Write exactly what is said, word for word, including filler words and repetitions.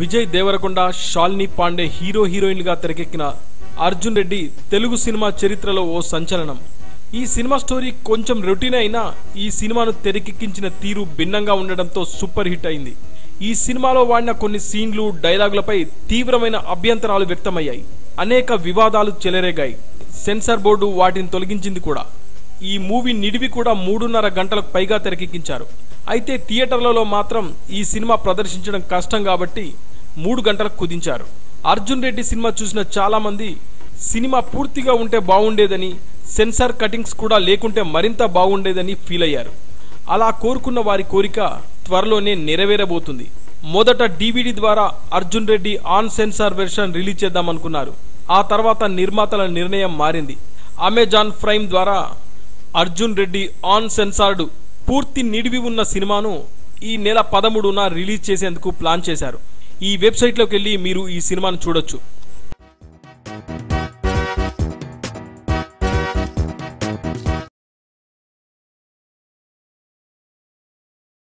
Vijay Devarakonda, Shalini Pandey hero heroine గా తెరకెక్కిన Arjun Reddy Telugu cinema చరిత్రలో ఓ సంచలనం. ఈ సినిమా స్టోరీ కొంచెం రొటీన్ అయినా ఈ సినిమాను తెరకెక్కించిన తీరు భిన్నంగా ఉండడంతో సూపర్ హిట్ అయింది. ఈ సినిమాలో వాడిన కొన్ని సీన్లు, డైలాగులపై తీవ్రమైన అభ్యంతరాలు వ్యక్తమయ్యాయి. అనేక వివాదాలు చెలరేగాయి. సెన్సార్ బోర్డు వాటిని తొలగించింది కూడా. ఈ మూవీ నిడివి కూడా మూడున్నర గంటలకు పైగా తెరకెక్కించారు. అయితే థియేటర్లలో మాత్రం ఈ సినిమా ప్రదర్శించడం కష్టం కాబట్టి మూడు గంటలకు కుదించారు. అర్జున్ రెడ్డి సినిమా చూసిన చాలామంది సినిమా పూర్తిగా ఉంటే బాగుండేదని, సెన్సార్ కటింగ్స్ కూడా లేకుంటే మరింత బాగుండేదని ఫీల్ అయ్యారు. అలా కోరుకున్న వారి కోరిక త్వరలోనే నెరవేరబోతుంది. మొదట డివిడి ద్వారా Arjun Reddy uncensored version release చేద్దామనుకున్నారు. ఆ తర్వాత నిర్మాతల నిర్ణయం మారింది. అమెజాన్ ప్రైమ్ ద్వారా అర్జున్ రెడ్డి ఆన్ సెన్సార్డ్ పూర్తి నిడివి ఉన్న సినిమాను ఈ నెల పదమూడున రిలీజ్ చేసేందుకు ప్లాన్ చేశారు. ఈ వెబ్సైట్లోకి వెళ్ళి మీరు ఈ సినిమాను చూడొచ్చు.